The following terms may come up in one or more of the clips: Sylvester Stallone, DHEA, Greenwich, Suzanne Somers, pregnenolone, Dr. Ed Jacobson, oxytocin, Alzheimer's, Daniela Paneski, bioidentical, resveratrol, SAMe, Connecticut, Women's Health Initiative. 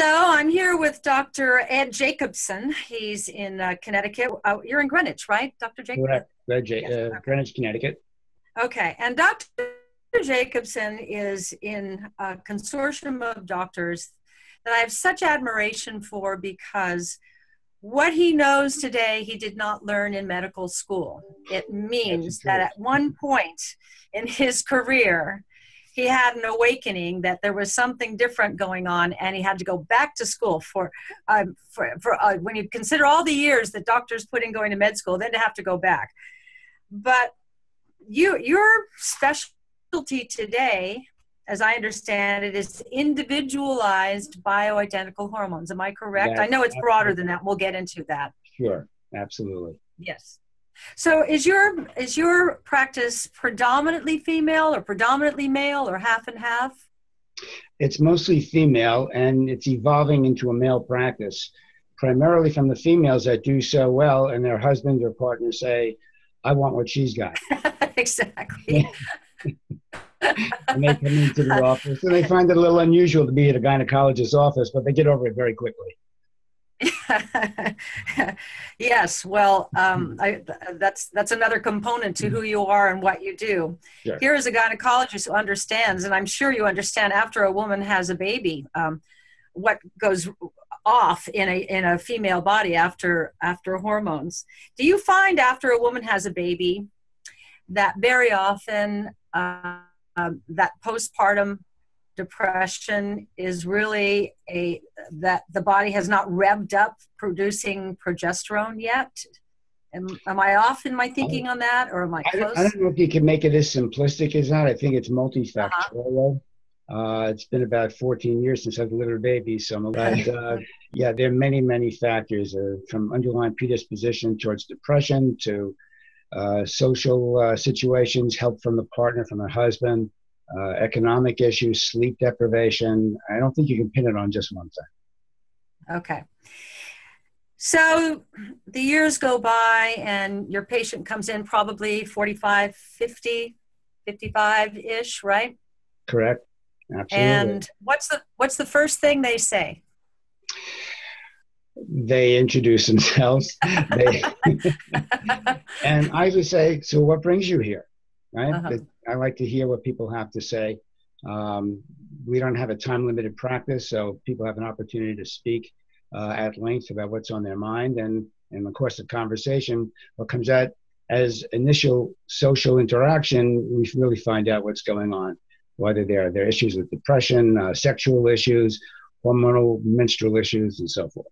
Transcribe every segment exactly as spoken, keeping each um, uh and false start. Hello, I'm here with Doctor Ed Jacobson. He's in uh, Connecticut. Uh, you're in Greenwich, right, Doctor Jacobson? Correct. Yes. Uh, okay. Greenwich, Connecticut. Okay, and Doctor Jacobson is in a consortium of doctors that I have such admiration for, because what he knows today, he did not learn in medical school. It means that at one point in his career, he had an awakening that there was something different going on, and he had to go back to school for, um, for, for uh, when you consider all the years that doctors put in going to med school, then to have to go back. But you, your specialty today, as I understand it, is individualized bioidentical hormones. Am I correct? That's I know it's broader than that. We'll get into that. Sure, absolutely. Yes. So is your is your practice predominantly female or predominantly male or half and half? It's mostly female, and it's evolving into a male practice, primarily from the females that do so well and their husbands or partners say, I want what she's got. Exactly. And they come into the office and they find it a little unusual to be at a gynecologist's office, but they get over it very quickly. Yes, well, um, I, that's that's another component to who you are and what you do. Sure. Here is a gynecologist who understands, and I'm sure you understand, after a woman has a baby, um, what goes off in a in a female body after after hormones. Do you find after a woman has a baby that very often uh, um, that postpartum depression is really a, that the body has not revved up producing progesterone yet? Am, am I off in my thinking on that, or am I close? I, I don't know if you can make it as simplistic as that. I think it's multifactorial. Uh-huh. Uh, it's been about fourteen years since I've delivered a baby, so I'm allowed, uh, yeah, there are many, many factors, uh, from underlying predisposition towards depression to uh, social uh, situations, help from the partner, from the husband, Uh, economic issues, sleep deprivation. I don't think you can pin it on just one thing. Okay. So the years go by and your patient comes in probably forty-five, fifty, fifty-five-ish, right? Correct. Absolutely. And what's the, what's the first thing they say? They introduce themselves. they, and I would say, so what brings you here? Right? Uh-huh. the, I like to hear what people have to say. Um, we don't have a time-limited practice, so people have an opportunity to speak uh, at length about what's on their mind. And in the course of conversation, what comes out as initial social interaction, we really find out what's going on, whether there are, there are issues with depression, uh, sexual issues, hormonal, menstrual issues, and so forth.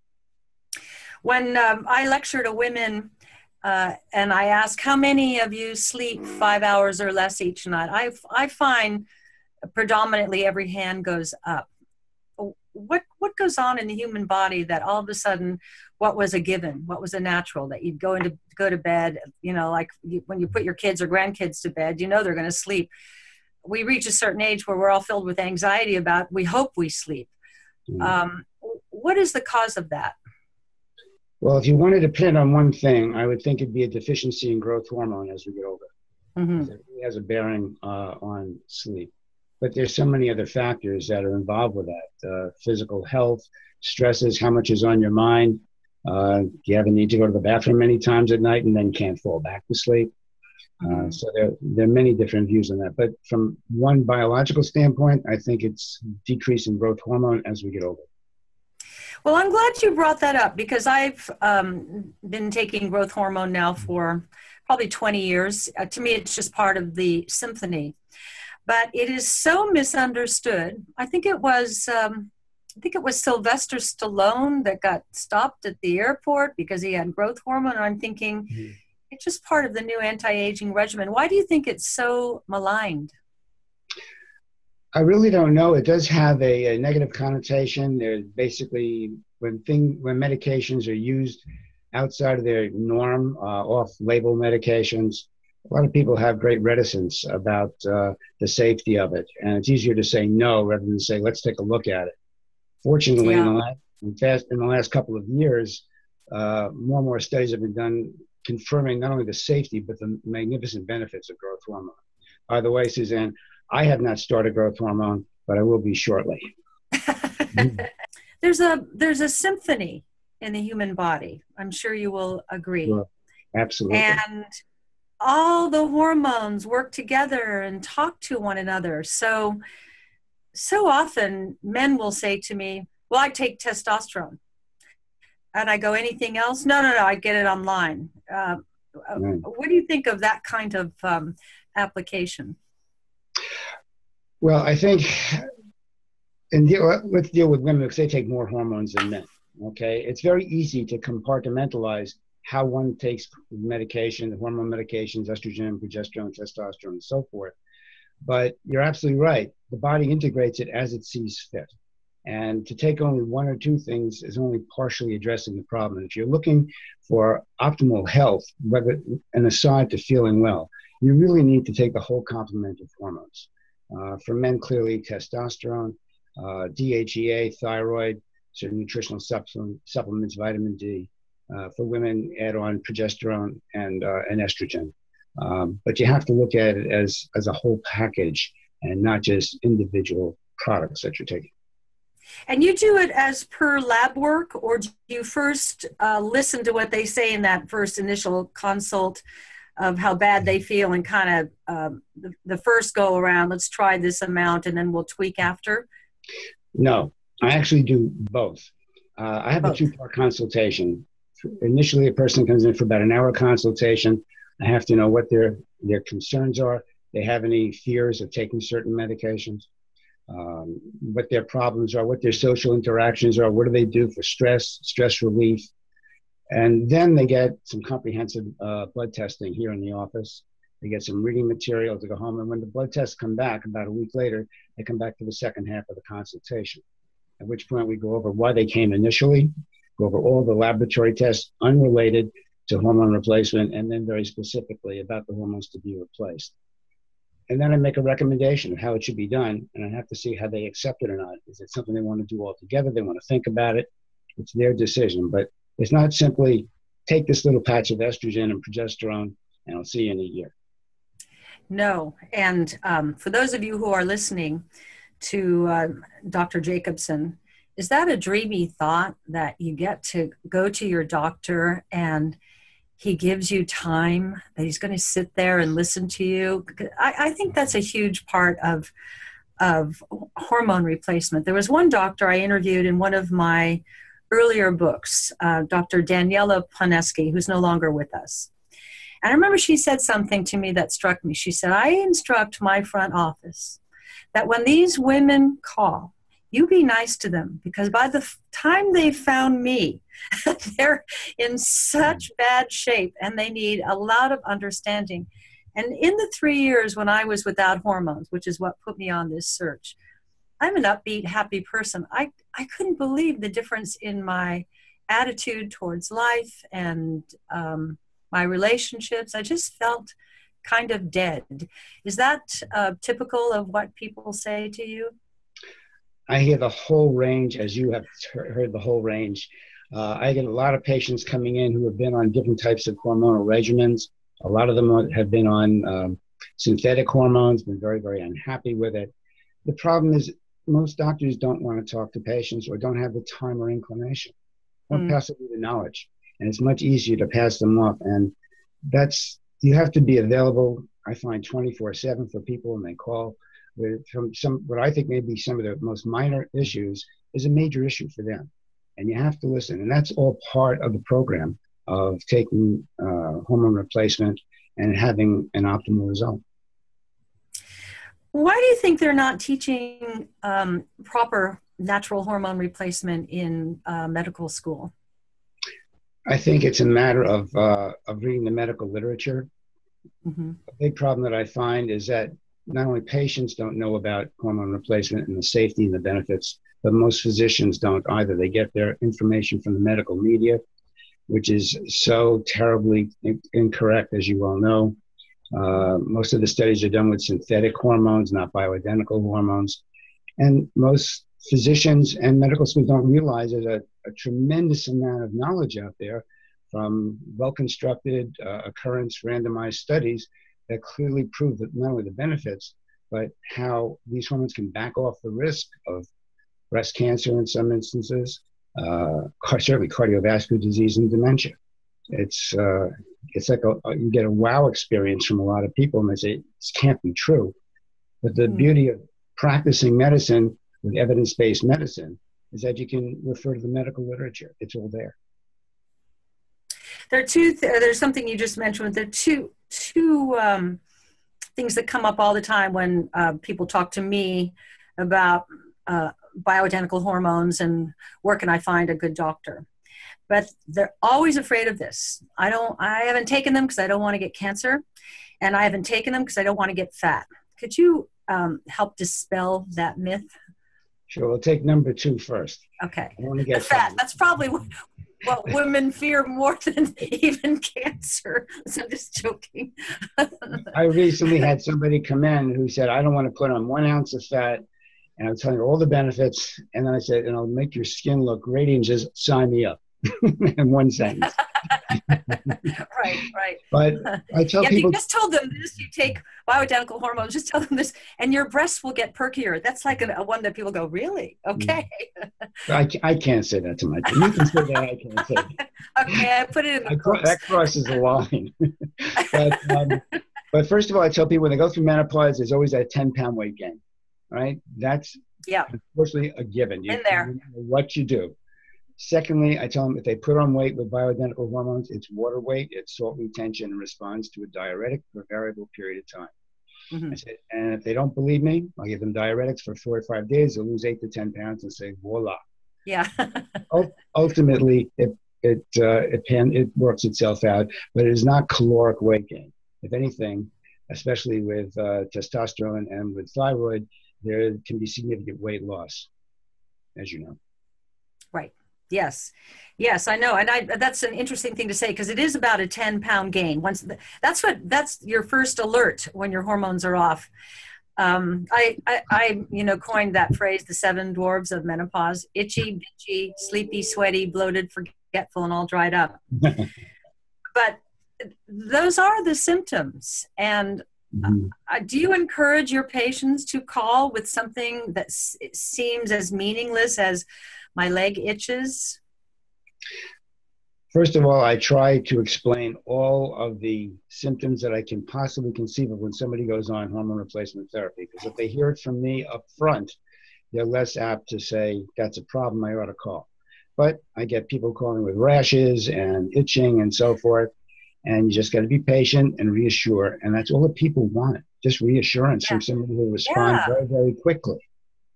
When um, I lecture to women, Uh, and I ask, how many of you sleep five hours or less each night? I, I find predominantly every hand goes up. What, what goes on in the human body that all of a sudden, what was a given, what was a natural, that you'd go into go to bed, you know, like you, when you put your kids or grandkids to bed, you know they're going to sleep. We reach a certain age where we're all filled with anxiety about, we hope we sleep. Mm. Um, what is the cause of that? Well, if you wanted to pin it on one thing, I would think it'd be a deficiency in growth hormone as we get older. Mm-hmm. It really has a bearing uh, on sleep. But there's so many other factors that are involved with that. Uh, physical health, stresses, how much is on your mind. Uh, do you have a need to go to the bathroom many times at night and then can't fall back to sleep? Mm-hmm. uh, so there, there are many different views on that. But from one biological standpoint, I think it's decrease in growth hormone as we get older. Well, I'm glad you brought that up, because I've um, been taking growth hormone now for probably twenty years. Uh, to me, it's just part of the symphony. But it is so misunderstood. I think it was, um, I think it was Sylvester Stallone that got stopped at the airport because he had growth hormone. And I'm thinking, mm-hmm. It's just part of the new anti-aging regimen. Why do you think it's so maligned? I really don't know. It does have a, a negative connotation. There's basically when thing when medications are used outside of their norm, uh, off-label medications, a lot of people have great reticence about uh, the safety of it, and it's easier to say no rather than say let's take a look at it. Fortunately, yeah. in, the last, in, fast, in the last couple of years, uh, more and more studies have been done confirming not only the safety but the magnificent benefits of growth hormone. By the way, Suzanne, I have not started growth hormone, but I will be shortly. there's a there's a symphony in the human body. I'm sure you will agree. Well, absolutely. And all the hormones work together and talk to one another. So, so often men will say to me, well, I take testosterone. And I go, anything else? No, no, no, I get it online. Uh, right. What do you think of that kind of um, application? Well, I think, and deal, let's deal with women because they take more hormones than men, okay? It's very easy to compartmentalize how one takes medication, the hormone medications, estrogen, progesterone, testosterone, and so forth. But you're absolutely right. The body integrates it as it sees fit. And to take only one or two things is only partially addressing the problem. If you're looking for optimal health, whether and aside to feeling well, you really need to take the whole complement of hormones. Uh, for men, clearly testosterone, uh, D H E A, thyroid, certain nutritional supplement, supplements, vitamin D. Uh, for women, add on progesterone and, uh, and estrogen. Um, but you have to look at it as, as a whole package and not just individual products that you're taking. And you do it as per lab work, or do you first uh, listen to what they say in that first initial consult of how bad they feel and kind of um, the, the first go around, let's try this amount and then we'll tweak after? No, I actually do both. Uh, I have both. A two-part consultation. Initially, a person comes in for about an hour consultation. I have to know what their, their concerns are. They have any fears of taking certain medications. Um, what their problems are, what their social interactions are, what do they do for stress, stress relief. And then they get some comprehensive uh, blood testing here in the office. They get some reading material to go home. And when the blood tests come back about a week later, they come back to the second half of the consultation, at which point we go over why they came initially, go over all the laboratory tests unrelated to hormone replacement, and then very specifically about the hormones to be replaced. And then I make a recommendation of how it should be done, and I have to see how they accept it or not. Is it something they want to do altogether? They want to think about it. It's their decision. But it's not simply take this little patch of estrogen and progesterone, and I'll see you in a year. No. And um, for those of you who are listening to uh, Doctor Jacobson, is that a dreamy thought that you get to go to your doctor and he gives you time, that he's going to sit there and listen to you? I, I think that's a huge part of of hormone replacement. There was one doctor I interviewed in one of my earlier books, uh, Doctor Daniela Paneski, who's no longer with us. And I remember she said something to me that struck me. She said, I instruct my front office that when these women call, you be nice to them, because by the time they found me, they're in such bad shape and they need a lot of understanding. And in the three years when I was without hormones, which is what put me on this search, I'm an upbeat, happy person. I, I couldn't believe the difference in my attitude towards life and um, my relationships. I just felt kind of dead. Is that uh, typical of what people say to you? I hear the whole range, as you have heard the whole range. Uh, I get a lot of patients coming in who have been on different types of hormonal regimens. A lot of them have been on um, synthetic hormones, been very, very unhappy with it. The problem is most doctors don't want to talk to patients or don't have the time or inclination. They don't mm. pass over the knowledge. And it's much easier to pass them off. And that's, you have to be available, I find, twenty-four seven for people when they call. With from some, what I think may be some of the most minor issues is a major issue for them. And you have to listen. And that's all part of the program of taking uh, hormone replacement and having an optimal result. Why do you think they're not teaching um, proper natural hormone replacement in uh, medical school? I think it's a matter of, uh, of reading the medical literature. Mm-hmm. A big problem that I find is that not only patients don't know about hormone replacement and the safety and the benefits, but most physicians don't either. They get their information from the medical media, which is so terribly in incorrect, as you all know. Uh, most of the studies are done with synthetic hormones, not bioidentical hormones. And most physicians and medical schools don't realize there's a, a tremendous amount of knowledge out there from well-constructed uh, occurrence randomized studies that clearly prove that not only the benefits, but how these hormones can back off the risk of breast cancer in some instances, uh, certainly cardiovascular disease and dementia. It's uh, it's like a, you get a wow experience from a lot of people, and they say, this can't be true. But the mm-hmm. beauty of practicing medicine with evidence-based medicine is that you can refer to the medical literature. It's all there. There are two, th- there's something you just mentioned, there are two, two um, things that come up all the time when uh, people talk to me about uh, bioidentical hormones and where can I find a good doctor. But they're always afraid of this. I don't, I haven't taken them because I don't want to get cancer, and I haven't taken them because I don't want to get fat. Could you um, help dispel that myth? Sure, we'll take number two first. Okay. I want to get fat. fat. That's probably what, what women fear more than even cancer. So I'm just joking. I recently had somebody come in who said, I don't want to put on one ounce of fat. And I'm telling her all the benefits. And then I said, and I'll make your skin look great. And just sign me up. In one sentence. Right, right. But I tell yeah, people, you just told them this, you take bioidentical hormones, just tell them this, and your breasts will get perkier. That's like a, a one that people go, really? Okay. I, I can't say that to my team. You can say that, I can't say that. Okay, I put it in the I, course. That crosses the line. but, um, but first of all, I tell people when they go through menopause, there's always that ten-pound weight gain, right? That's yeah. unfortunately a given. You in there. What you do. Secondly, I tell them if they put on weight with bioidentical hormones, it's water weight, it's salt retention in response to a diuretic for a variable period of time. Mm-hmm. I said, and if they don't believe me, I'll give them diuretics for four or five days, they'll lose eight to ten pounds and say, voila. Yeah. U- ultimately, it it, uh, it, pan- it works itself out, but it is not caloric weight gain. If anything, especially with uh, testosterone and with thyroid, there can be significant weight loss, as you know. Right. Yes. Yes, I know. And I, that's an interesting thing to say, because it is about a ten pound gain. Once the, that's what, that's your first alert when your hormones are off. Um, I, I, I, you know, coined that phrase, the seven dwarves of menopause, itchy, bitchy, sleepy, sweaty, bloated, forgetful, and all dried up. But those are the symptoms. And mm-hmm. uh, do you encourage your patients to call with something that s- seems as meaningless as my leg itches? First of all, I try to explain all of the symptoms that I can possibly conceive of when somebody goes on hormone replacement therapy, because if they hear it from me up front, they're less apt to say, that's a problem, I ought to call. But I get people calling with rashes and itching and so forth, and you just gotta be patient and reassure, and that's all that people want, just reassurance yeah. from somebody who responds yeah. very, very quickly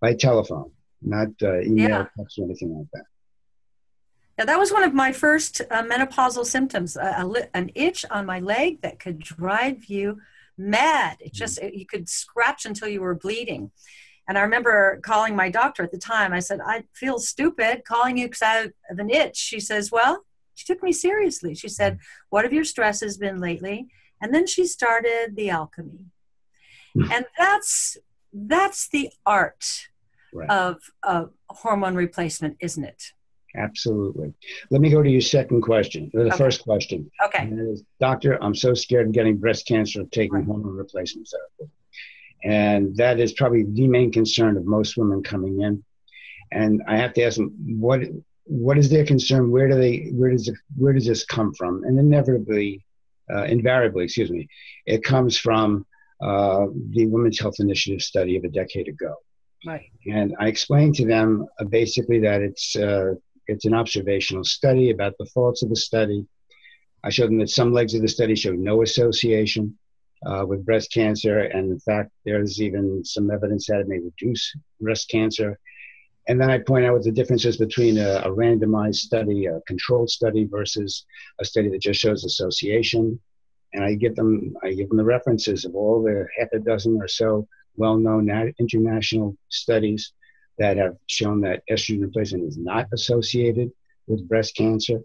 by telephone. Not uh, email, yeah. text, or anything like that. Yeah, that was one of my first uh, menopausal symptoms, a, a li- an itch on my leg that could drive you mad. It just, it, you could scratch until you were bleeding. And I remember calling my doctor at the time. I said, I feel stupid calling you because I have an itch. She says, well, she took me seriously. She said, what have your stresses been lately? And then she started the alchemy. And that's that's the art. Right. Of, of hormone replacement, isn't it? Absolutely. Let me go to your second question, or the okay. first question. Okay. And that is, doctor, I'm so scared of getting breast cancer of taking right. hormone replacement therapy. And that is probably the main concern of most women coming in. And I have to ask them, what what is their concern? Where do they? Where does it, where does this come from? And inevitably, uh, invariably, excuse me, it comes from uh, the Women's Health Initiative study of a decade ago. Right. And I explained to them uh, basically that it's uh, it's an observational study about the faults of the study. I showed them that some legs of the study showed no association uh, with breast cancer. And in fact, there's even some evidence that it may reduce breast cancer. And then I point out what the difference is between a, a randomized study, a controlled study, versus a study that just shows association. And I give them, I give them the references of all the half a dozen or so well-known nat- international studies that have shown that estrogen replacement is not associated with breast cancer,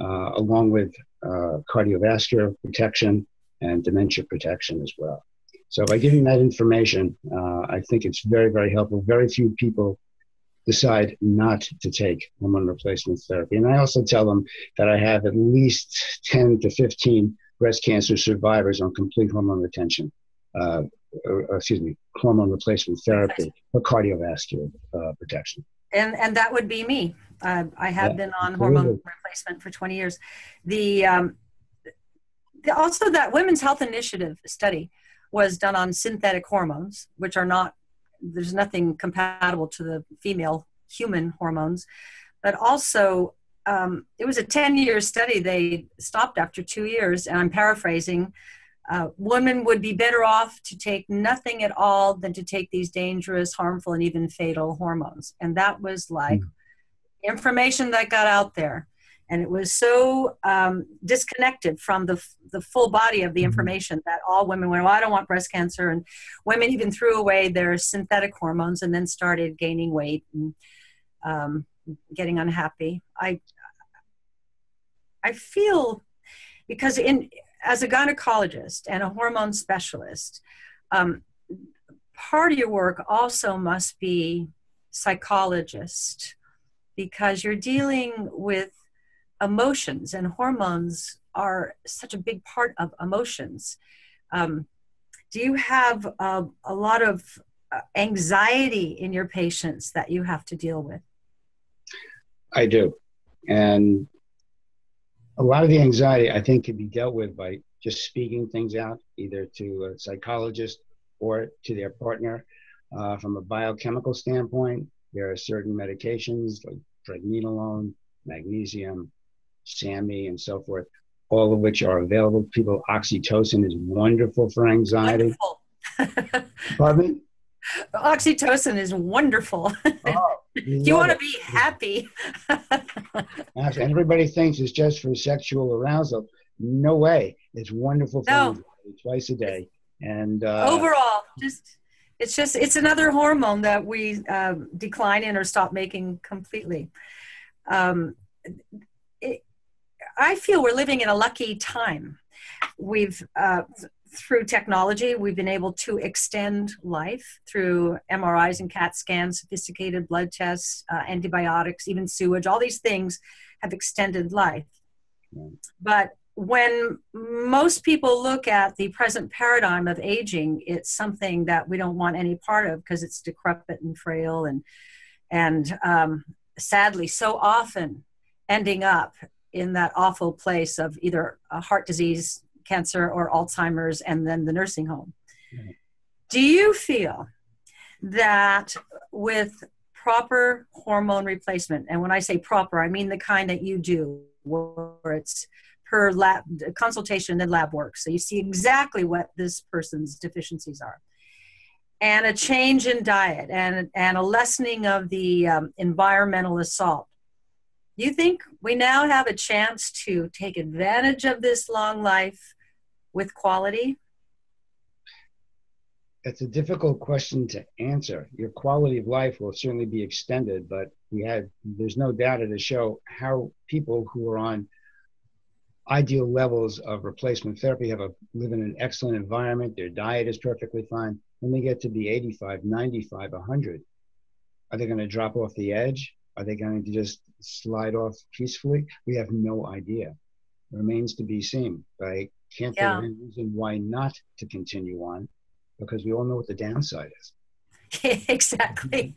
uh, along with uh, cardiovascular protection and dementia protection as well. So by giving that information, uh, I think it's very, very helpful. Very few people decide not to take hormone replacement therapy. And I also tell them that I have at least ten to fifteen breast cancer survivors on complete hormone retention uh, Or, or, excuse me, hormone replacement therapy for cardiovascular uh, protection. And, and that would be me. Uh, I have yeah, been on absolutely. hormone replacement for twenty years. The, um, the also that Women's Health Initiative study was done on synthetic hormones, which are not, there's nothing compatible to the female human hormones, but also um, it was a ten year study. They stopped after two years, and I'm paraphrasing, uh, women would be better off to take nothing at all than to take these dangerous, harmful, and even fatal hormones. And that was like mm-hmm. information that got out there. And it was so um, disconnected from the, the full body of the information that all women went, well, I don't want breast cancer. And women even threw away their synthetic hormones and then started gaining weight and um, getting unhappy. I, I feel, because in, as a gynecologist and a hormone specialist, um, part of your work also must be psychologist, because you're dealing with emotions, and hormones are such a big part of emotions. Um, do you have uh, a lot of anxiety in your patients that you have to deal with? I do. And a lot of the anxiety, I think, can be dealt with by just speaking things out, either to a psychologist or to their partner. Uh, from a biochemical standpoint, there are certain medications like pregnenolone, magnesium, SAMe, and so forth, all of which are available to people. Oxytocin is wonderful for anxiety. Wonderful. Pardon me? Oxytocin is wonderful. Oh, you you want to be happy. Everybody thinks it's just for sexual arousal. No way. It's wonderful for no. anxiety, twice a day. And uh, overall, just it's just it's another hormone that we um, decline in or stop making completely. Um, it, I feel we're living in a lucky time. We've, uh, th through technology, we've been able to extend life through M R Is and CAT scans, sophisticated blood tests, uh, antibiotics, even sewage. All these things have extended life. But when most people look at the present paradigm of aging, it's something that we don't want any part of, because it's decrepit and frail and, and, um, sadly, so often ending up in that awful place of either a heart disease, cancer, or Alzheimer's, and then the nursing home. Mm-hmm. Do you feel that with proper hormone replacement, and when I say proper, I mean the kind that you do, where it's per lab consultation, then lab work, so you see exactly what this person's deficiencies are, and a change in diet, and, and a lessening of the um, environmental assault, you think we now have a chance to take advantage of this long life with quality? It's a difficult question to answer. Your quality of life will certainly be extended, but we had, there's no data to show how people who are on ideal levels of replacement therapy have a, live in an excellent environment, their diet is perfectly fine. When they get to be eighty-five, ninety-five, a hundred, are they going to drop off the edge? Are they going to just slide off peacefully? We have no idea. It remains to be seen. But I can't yeah. think of any reason why not to continue on, because we all know what the downside is. Exactly.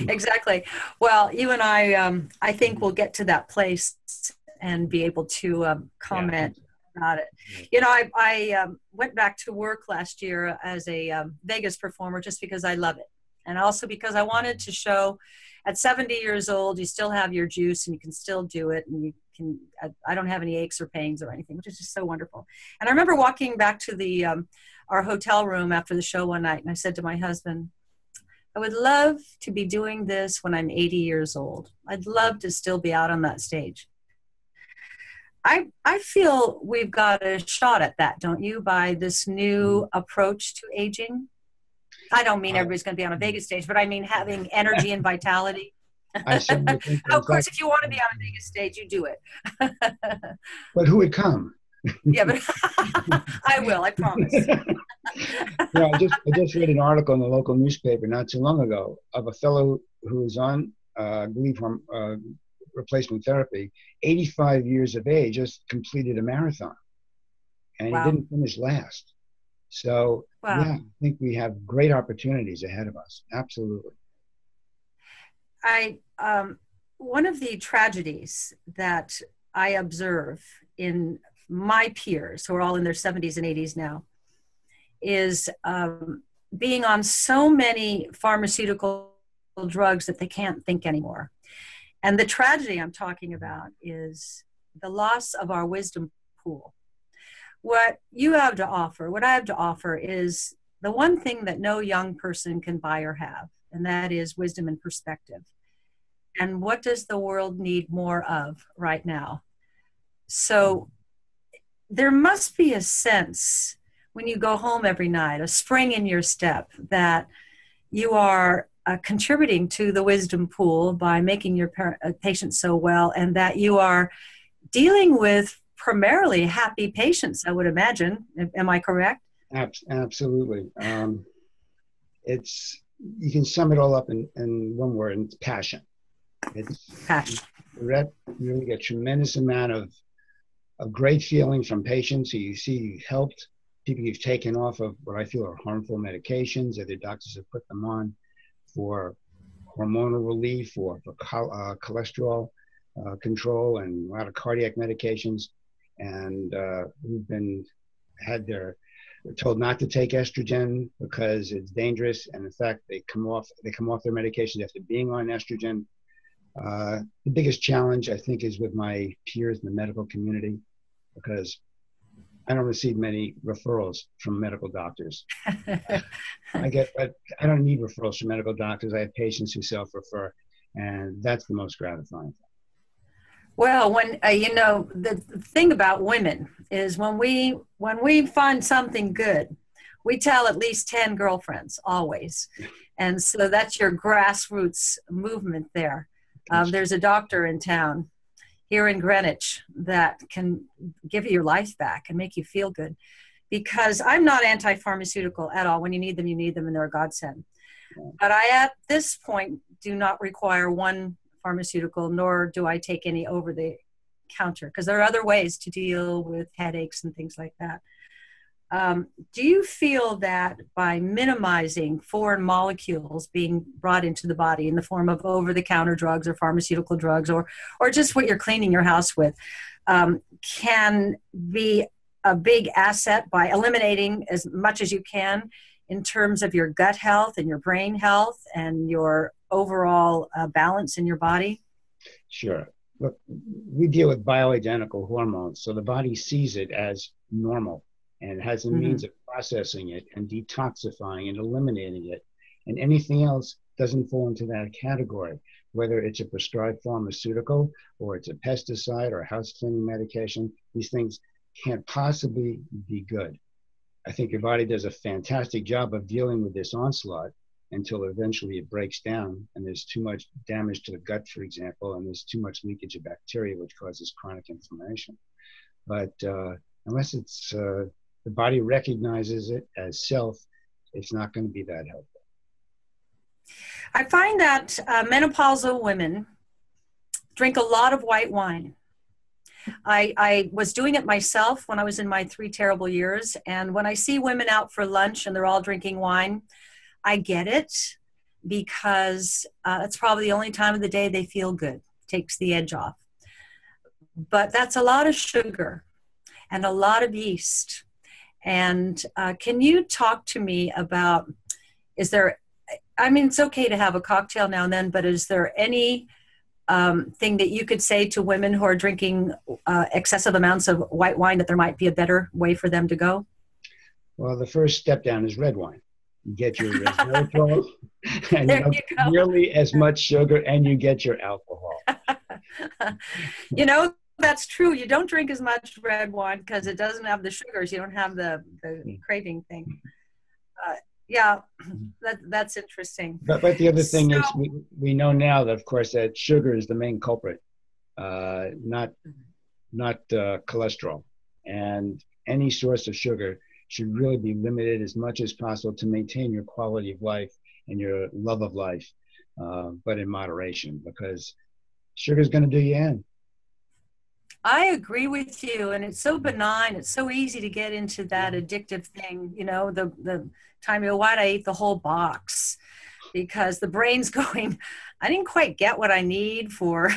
Exactly. Well, you and I, um, I think we'll get to that place and be able to um, comment yeah. about it. You know, I, I um, went back to work last year as a um, Vegas performer, just because I love it. And also because I wanted to show at seventy years old, you still have your juice and you can still do it. And you can, I, I don't have any aches or pains or anything, which is just so wonderful. And I remember walking back to the, um, our hotel room after the show one night. And I said to my husband, I would love to be doing this when I'm eighty years old. I'd love to still be out on that stage. I, I feel we've got a shot at that, don't you, by this new approach to aging? I don't mean everybody's going to be on a Vegas stage, but I mean having energy and vitality. I certainly think of course, if you want to be on a Vegas stage, you do it. But who would come? Yeah, but I will, I promise. Yeah, I just, I just read an article in the local newspaper not too long ago of a fellow who was on, uh, I believe, from, uh, replacement therapy, eighty-five years of age, just completed a marathon, and wow. he didn't finish last. So wow. yeah, I think we have great opportunities ahead of us. Absolutely. I um, one of the tragedies that I observe in my peers, who are all in their seventies and eighties now, is um, being on so many pharmaceutical drugs that they can't think anymore. And the tragedy I'm talking about is the loss of our wisdom pool. What you have to offer, what I have to offer, is the one thing that no young person can buy or have, and that is wisdom and perspective. And what does the world need more of right now? So there must be a sense when you go home every night, a spring in your step, that you are uh, contributing to the wisdom pool by making your parent, uh, patient so well, and that you are dealing with primarily happy patients, I would imagine. Am I correct? Absolutely. Um, it's, you can sum it all up in, in one word, and it's passion. It's passion. You really get a tremendous amount of, of great feeling from patients who you see you've helped, people you've taken off of what I feel are harmful medications, or their doctors have put them on for hormonal relief or for cho- uh, cholesterol uh, control and a lot of cardiac medications, and uh, who've been, had their, they're told not to take estrogen because it's dangerous, and in fact, they come off they come off their medications after being on estrogen. Uh, the biggest challenge, I think, is with my peers in the medical community, because I don't receive many referrals from medical doctors. I get, I, I don't need referrals from medical doctors. I have patients who self-refer, and that's the most gratifying thing. Well, when uh, you know, the thing about women is when we when we find something good, we tell at least ten girlfriends always, and so that's your grassroots movement there. Um, there's a doctor in town here in Greenwich that can give you your life back and make you feel good, because I'm not anti-pharmaceutical at all. When you need them, you need them, and they're a godsend. But I, at this point, do not require one pharmaceutical, nor do I take any over the counter, because there are other ways to deal with headaches and things like that. Um, do you feel that by minimizing foreign molecules being brought into the body in the form of over-the-counter drugs or pharmaceutical drugs, or or just what you're cleaning your house with, um, can be a big asset by eliminating as much as you can in terms of your gut health and your brain health and your overall uh, balance in your body? Sure. Look, we deal with bioidentical hormones, so the body sees it as normal and has a mm-hmm. means of processing it and detoxifying and eliminating it. And anything else doesn't fall into that category, whether it's a prescribed pharmaceutical or it's a pesticide or house cleaning medication. These things can't possibly be good. I think your body does a fantastic job of dealing with this onslaught, until eventually it breaks down and there's too much damage to the gut, for example, and there's too much leakage of bacteria, which causes chronic inflammation. But uh, unless it's, uh, the body recognizes it as self, it's not going to be that helpful. I find that uh, menopausal women drink a lot of white wine. I, I was doing it myself when I was in my three terrible years. And when I see women out for lunch and they're all drinking wine, I get it, because uh, it's probably the only time of the day they feel good. Takes the edge off. But that's a lot of sugar and a lot of yeast. And uh, can you talk to me about, is there, I mean, it's okay to have a cocktail now and then, but is there any um, thing that you could say to women who are drinking uh, excessive amounts of white wine, that there might be a better way for them to go? Well, the first step down is red wine. You get your resveratrol, and you know, nearly as much sugar, and you get your alcohol. You know, that's true. You don't drink as much red wine because it doesn't have the sugars. You don't have the, the craving thing. Uh, yeah, that, that's interesting. But, but the other thing so, is we, we know now that, of course, that sugar is the main culprit, uh, not, not uh, cholesterol. And any source of sugar should really be limited as much as possible to maintain your quality of life and your love of life, uh, but in moderation, because sugar is going to do you in. I agree with you, and it's so benign. It's so easy to get into that addictive thing. You know, the the time, you know, why did I eat the whole box? because the brain's going, I didn't quite get what I need for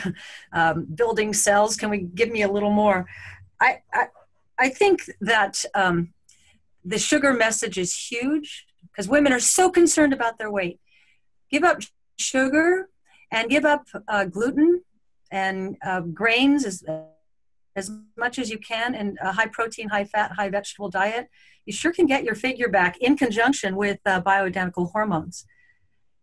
um, building cells. Can we give me a little more? I, I, I think that um, the sugar message is huge because women are so concerned about their weight. Give up sugar and give up uh, gluten and uh, grains as, as much as you can, and a high protein, high fat, high vegetable diet. You sure can get your figure back in conjunction with uh, bioidentical hormones.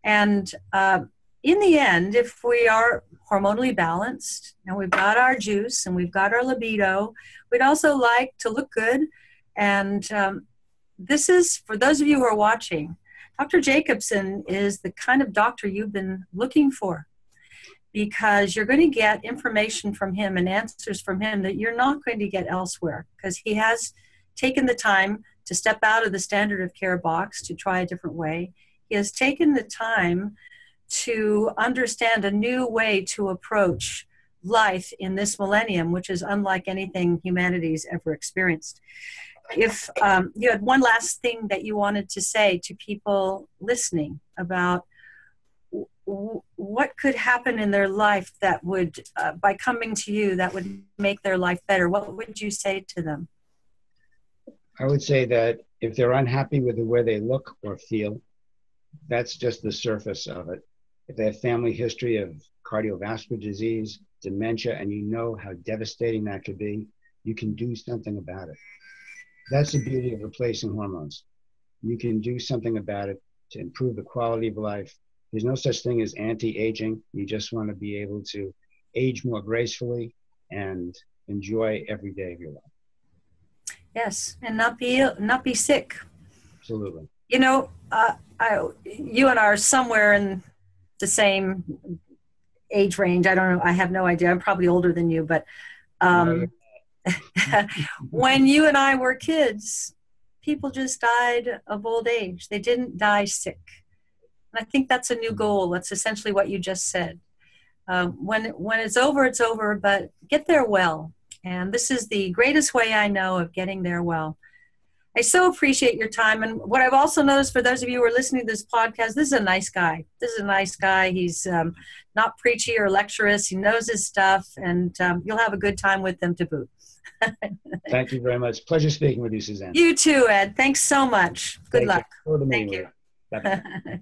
And uh, in the end, if we are hormonally balanced and we've got our juice and we've got our libido, we'd also like to look good. And um, this is, for those of you who are watching, Doctor Jacobson is the kind of doctor you've been looking for, because you're going to get information from him and answers from him that you're not going to get elsewhere, because he has taken the time to step out of the standard of care box to try a different way. He has taken the time to understand a new way to approach life in this millennium, which is unlike anything humanity's ever experienced. If um, you had one last thing that you wanted to say to people listening about w what could happen in their life that would, uh, by coming to you, that would make their life better, what would you say to them? I would say that if they're unhappy with the way they look or feel, that's just the surface of it. If they have family history of cardiovascular disease, dementia, and you know how devastating that could be, you can do something about it. That's the beauty of replacing hormones. You can do something about it to improve the quality of life. There's no such thing as anti-aging. You just want to be able to age more gracefully and enjoy every day of your life. Yes, and not be ill, not be sick. Absolutely. You know, uh, I, you and I are somewhere in the same age range. I don't know. I have no idea. I'm probably older than you, but um, when you and I were kids, people just died of old age. They didn't die sick. And I think that's a new goal. That's essentially what you just said. Uh, when, when it's over, it's over, but get there well. And this is the greatest way I know of getting there well. I so appreciate your time. And what I've also noticed, for those of you who are listening to this podcast, this is a nice guy. This is a nice guy. He's um, not preachy or lecturous. He knows his stuff, and um, you'll have a good time with them to boot. Thank you very much. Pleasure speaking with you, Suzanne. You too, Ed. Thanks so much. Good Thank luck. You. Thank you. Bye-bye.